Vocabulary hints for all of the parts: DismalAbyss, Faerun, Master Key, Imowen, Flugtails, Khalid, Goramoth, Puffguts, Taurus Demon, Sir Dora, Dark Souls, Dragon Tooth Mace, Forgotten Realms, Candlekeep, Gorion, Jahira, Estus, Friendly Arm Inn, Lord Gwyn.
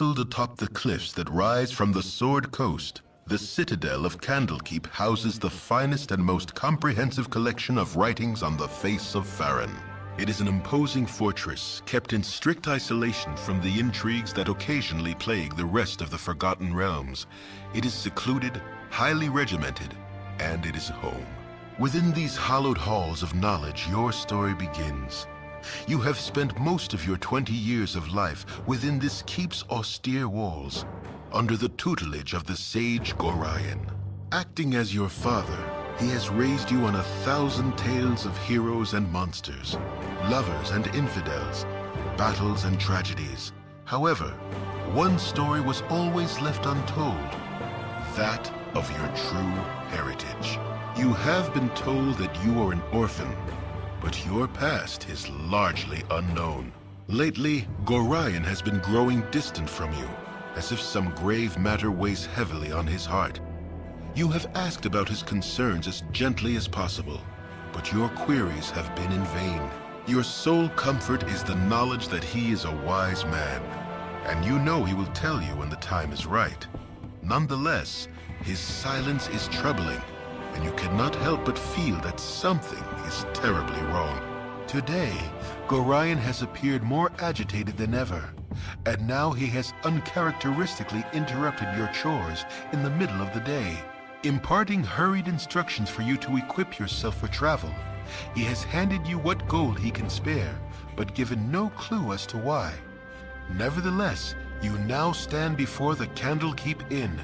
nestled atop the cliffs that rise from the Sword Coast, the citadel of Candlekeep houses the finest and most comprehensive collection of writings on the face of Faerun. It is an imposing fortress, kept in strict isolation from the intrigues that occasionally plague the rest of the Forgotten Realms. It is secluded, highly regimented, and it is home. Within these hallowed halls of knowledge, your story begins. You have spent most of your 20 years of life within this keep's austere walls, under the tutelage of the sage Gorion. Acting as your father, he has raised you on 1,000 tales of heroes and monsters, lovers and infidels, battles and tragedies. However, one story was always left untold, that of your true heritage. You have been told that you are an orphan, but your past is largely unknown. Lately, Gorion has been growing distant from you, as if some grave matter weighs heavily on his heart. You have asked about his concerns as gently as possible, but your queries have been in vain. Your sole comfort is the knowledge that he is a wise man, and you know he will tell you when the time is right. Nonetheless, his silence is troubling, and you cannot help but feel that something is terribly wrong. Today, Gorion has appeared more agitated than ever, and now he has uncharacteristically interrupted your chores in the middle of the day, imparting hurried instructions for you to equip yourself for travel. He has handed you what gold he can spare, but given no clue as to why. Nevertheless, you now stand before the Candlekeep Inn,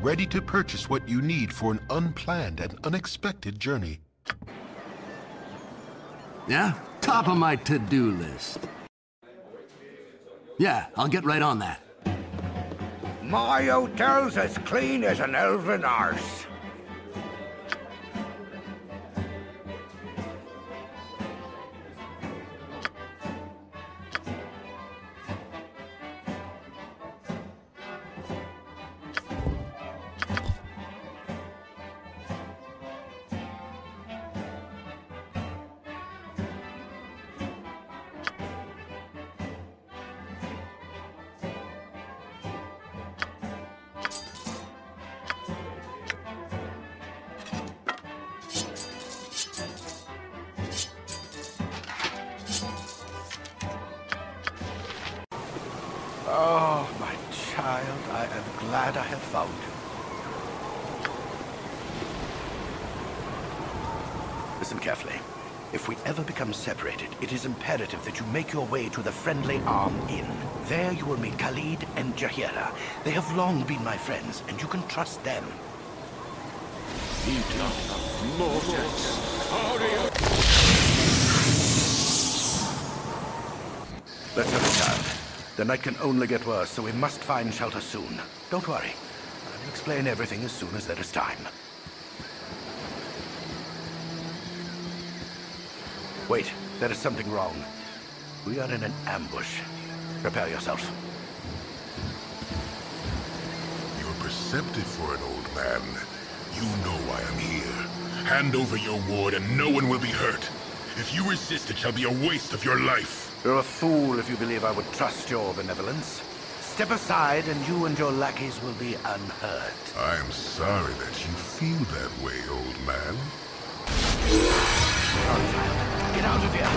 ready to purchase what you need for an unplanned and unexpected journey. Yeah, top of my to-do list. Yeah, I'll get right on that. My hotel's as clean as an elven arse. Oh, my child, I am glad I have found you. Listen carefully. If we ever become separated, it is imperative that you make your way to the Friendly Arm Inn. There you will meet Khalid and Jahira. They have long been my friends, and you can trust them. Eat up, mortals! Let's have a child. The night can only get worse, so we must find shelter soon. Don't worry. I'll explain everything as soon as there is time. Wait, there is something wrong. We are in an ambush. Prepare yourself. You're perceptive for an old man. You know why I'm here. Hand over your ward and no one will be hurt. If you resist, it shall be a waste of your life. You're a fool if you believe I would trust your benevolence. Step aside, and you and your lackeys will be unhurt. I am sorry that you feel that way, old man. Sorry, child. Get out of here!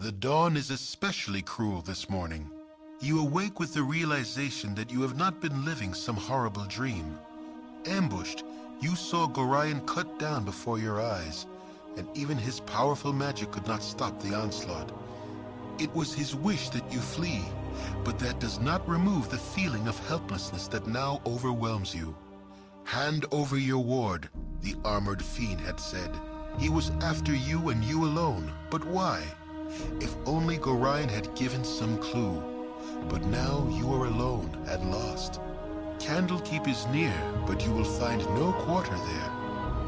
The dawn is especially cruel this morning. You awake with the realization that you have not been living some horrible dream. Ambushed, you saw Gorion cut down before your eyes, and even his powerful magic could not stop the onslaught. It was his wish that you flee, but that does not remove the feeling of helplessness that now overwhelms you. Hand over your ward, the armored fiend had said. He was after you and you alone, but why? If only Gorion had given some clue. but now you are alone and lost. Candlekeep is near, but you will find no quarter there.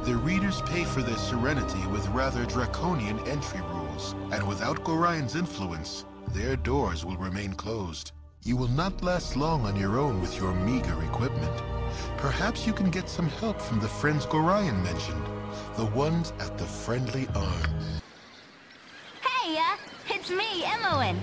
The readers pay for their serenity with rather draconian entry rules, and without Gorion's influence, their doors will remain closed. You will not last long on your own with your meager equipment. Perhaps you can get some help from the friends Gorion mentioned, the ones at the Friendly Arm. Heya! It's me, Imowen!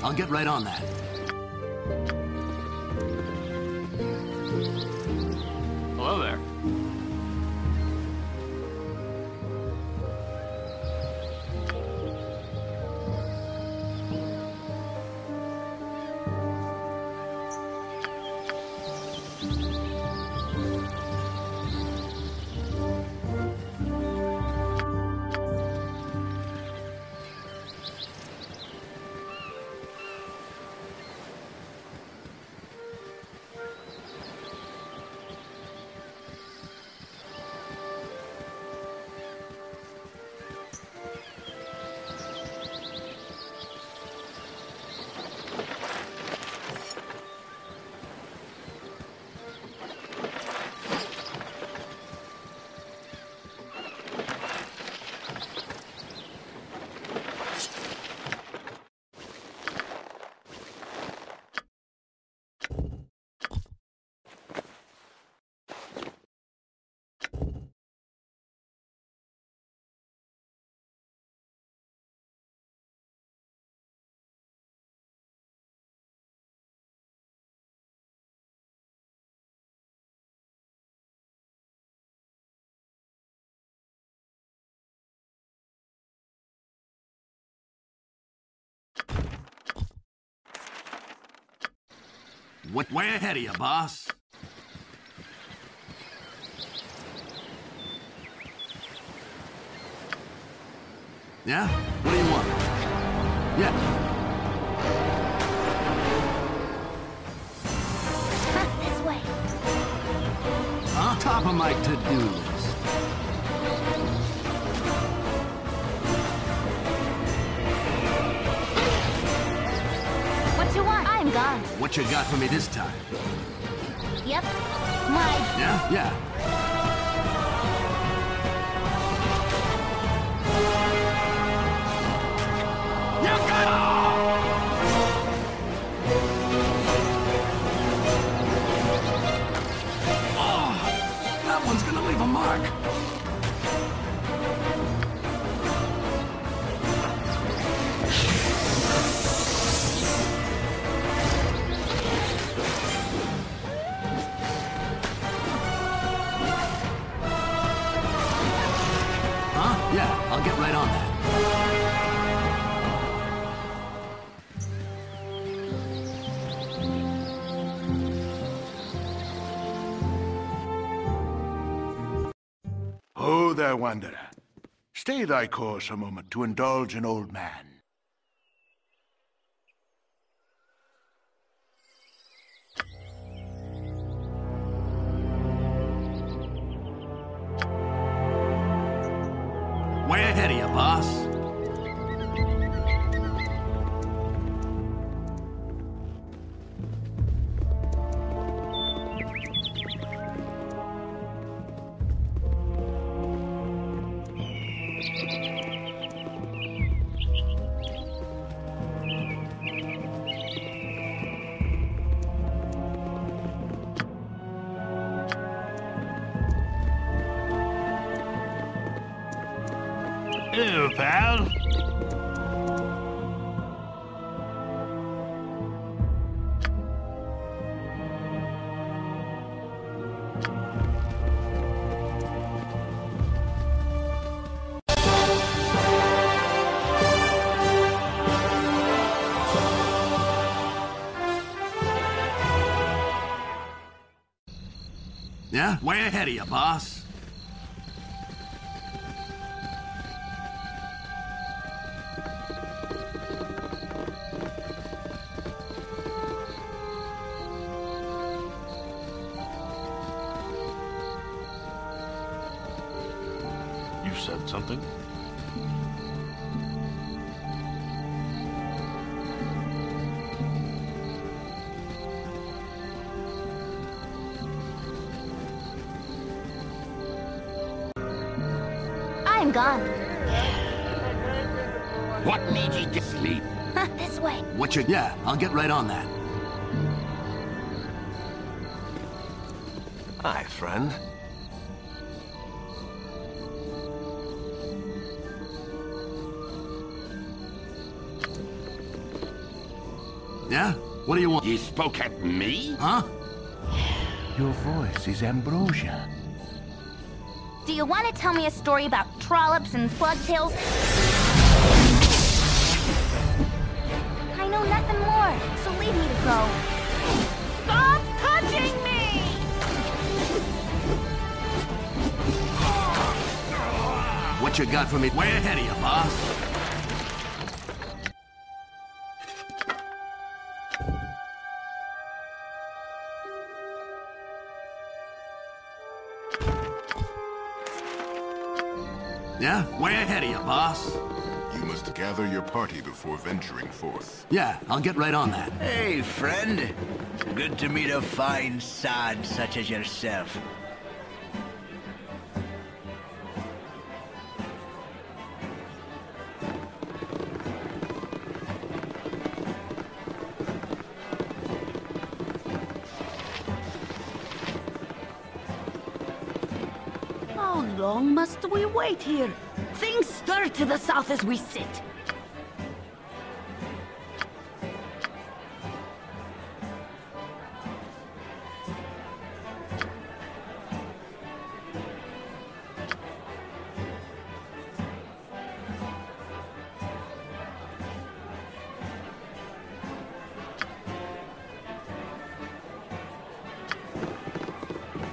I'll get right on that. Hello there. Way ahead of you, boss. Yeah? What do you want? Yeah. This way. On top of my to-do list. What you want? I'm gone. What you got for me this time? Yep. My... Yeah? Yeah. You got... Oh! That one's gonna leave a mark. I'll get right on that. Ho there, wanderer. Stay thy course a moment to indulge an old man. Way ahead of you, boss. Hello, pal. Yeah? Way ahead of you, boss. You said something? Gone. What made you get sleep? Huh, this way. What you? Yeah, I'll get right on that. Hi, friend. Yeah? What do you want? You spoke at me? Huh? Your voice is ambrosia. Do you want to tell me a story about trollops and flugtails? I know nothing more, so leave me to go. Stop touching me! What you got for me? Way ahead of you, boss. Yeah? Way ahead of you, boss. You must gather your party before venturing forth. Yeah, I'll get right on that. Hey, friend. Good to meet a fine sod such as yourself. Must we wait here? Things stir to the south as we sit.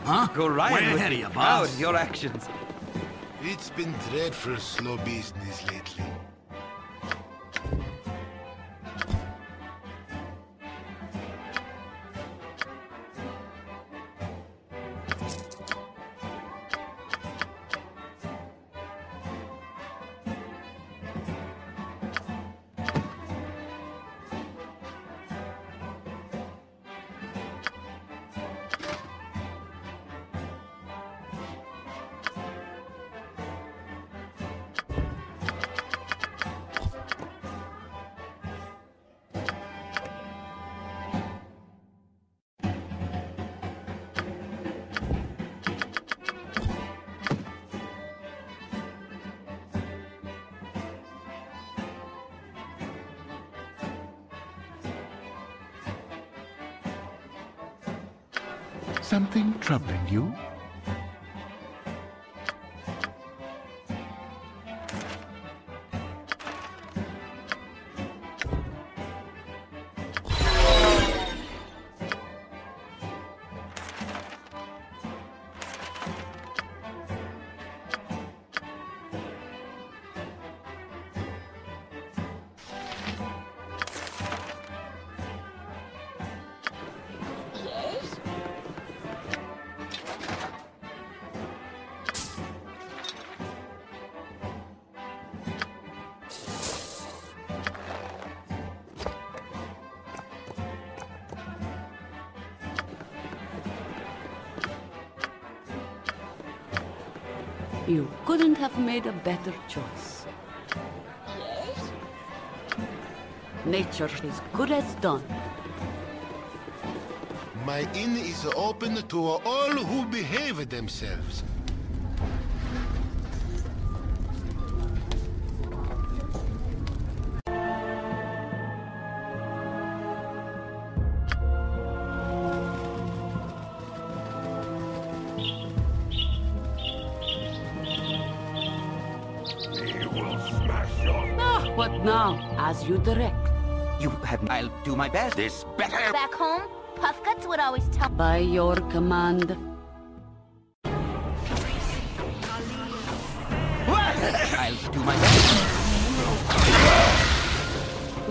Huh? Gorion was proud of your actions. It's been dreadful slow business lately. Something troubling you? You couldn't have made a better choice. Yes? Nature is good as done. My inn is open to all who behave themselves. As you direct. You have... I'll do my best. This better... Back home, Puffguts would always tell... By your command. I'll do my best.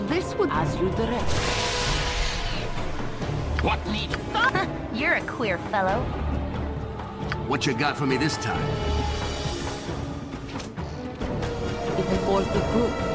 This would as you direct. What need? You're a queer fellow. What you got for me this time? It will the group.